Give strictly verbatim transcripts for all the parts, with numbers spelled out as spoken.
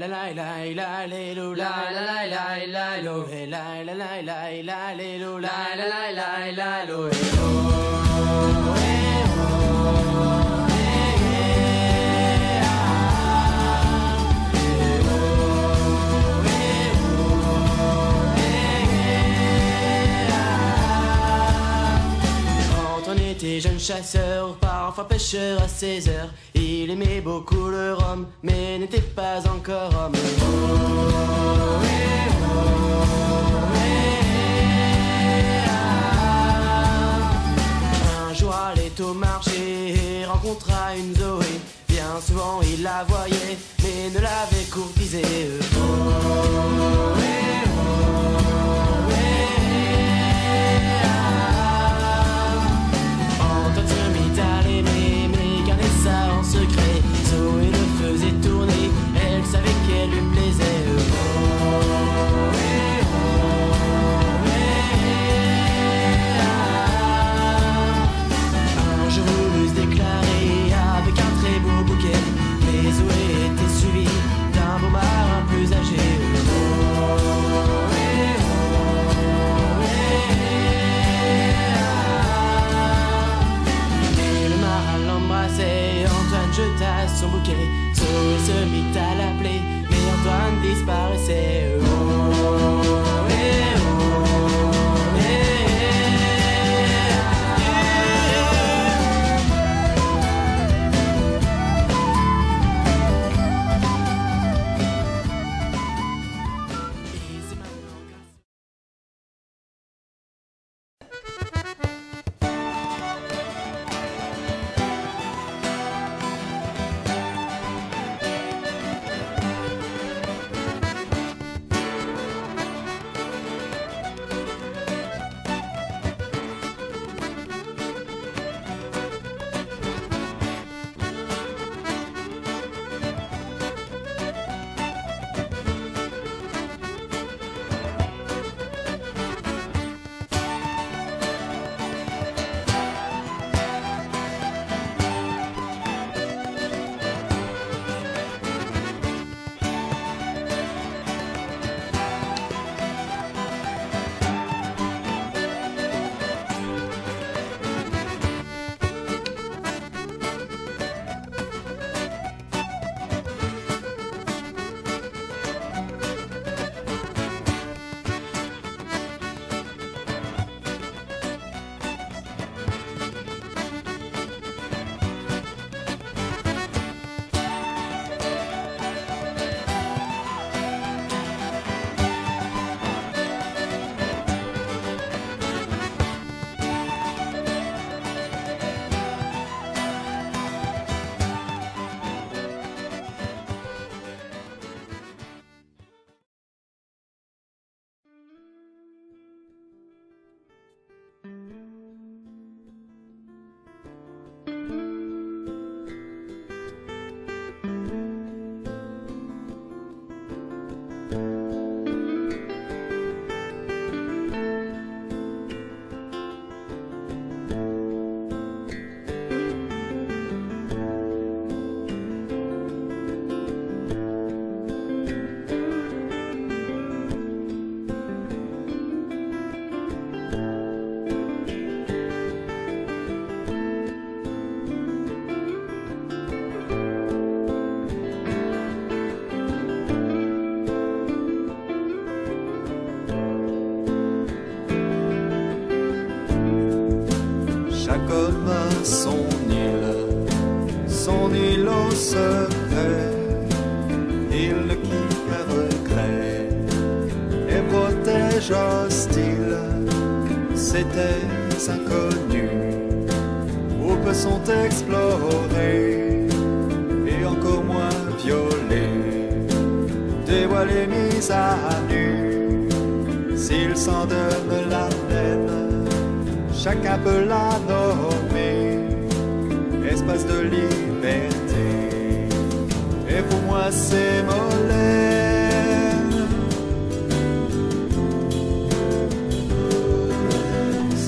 la la la la la la la la lo he la la la la la la la la la lo he. Jeune chasseur, parfois pêcheur à seize heures, il aimait beaucoup le rhum, mais n'était pas encore homme. Oh, oh, eh, oh, eh, ah. Un jour allait au marché et rencontra une Zoé. Bien souvent il la voyait, mais ne l'avait courtisée. Oh, oh, eh, oh, eh, son bouquet, Zoé se mit à l'appeler, mais Antoine disparaissait. Oh, oh, eh, oh, eh, eh, eh. Chaque homme a son île, son îlot secret, île qui fait regret et protège hostile. Ces terres inconnues, où peu sont explorées et encore moins violées, dévoilées, mises à nu, s'ils s'en donnent la peine. Chacun peut la nommer espace de liberté. Et pour moi c'est Molène.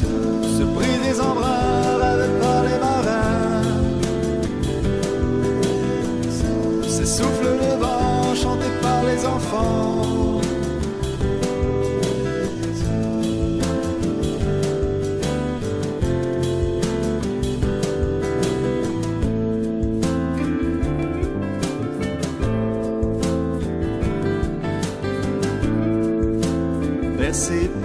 Ce prix des embraves par les marins, ces souffles de vent chantés par les enfants. C'est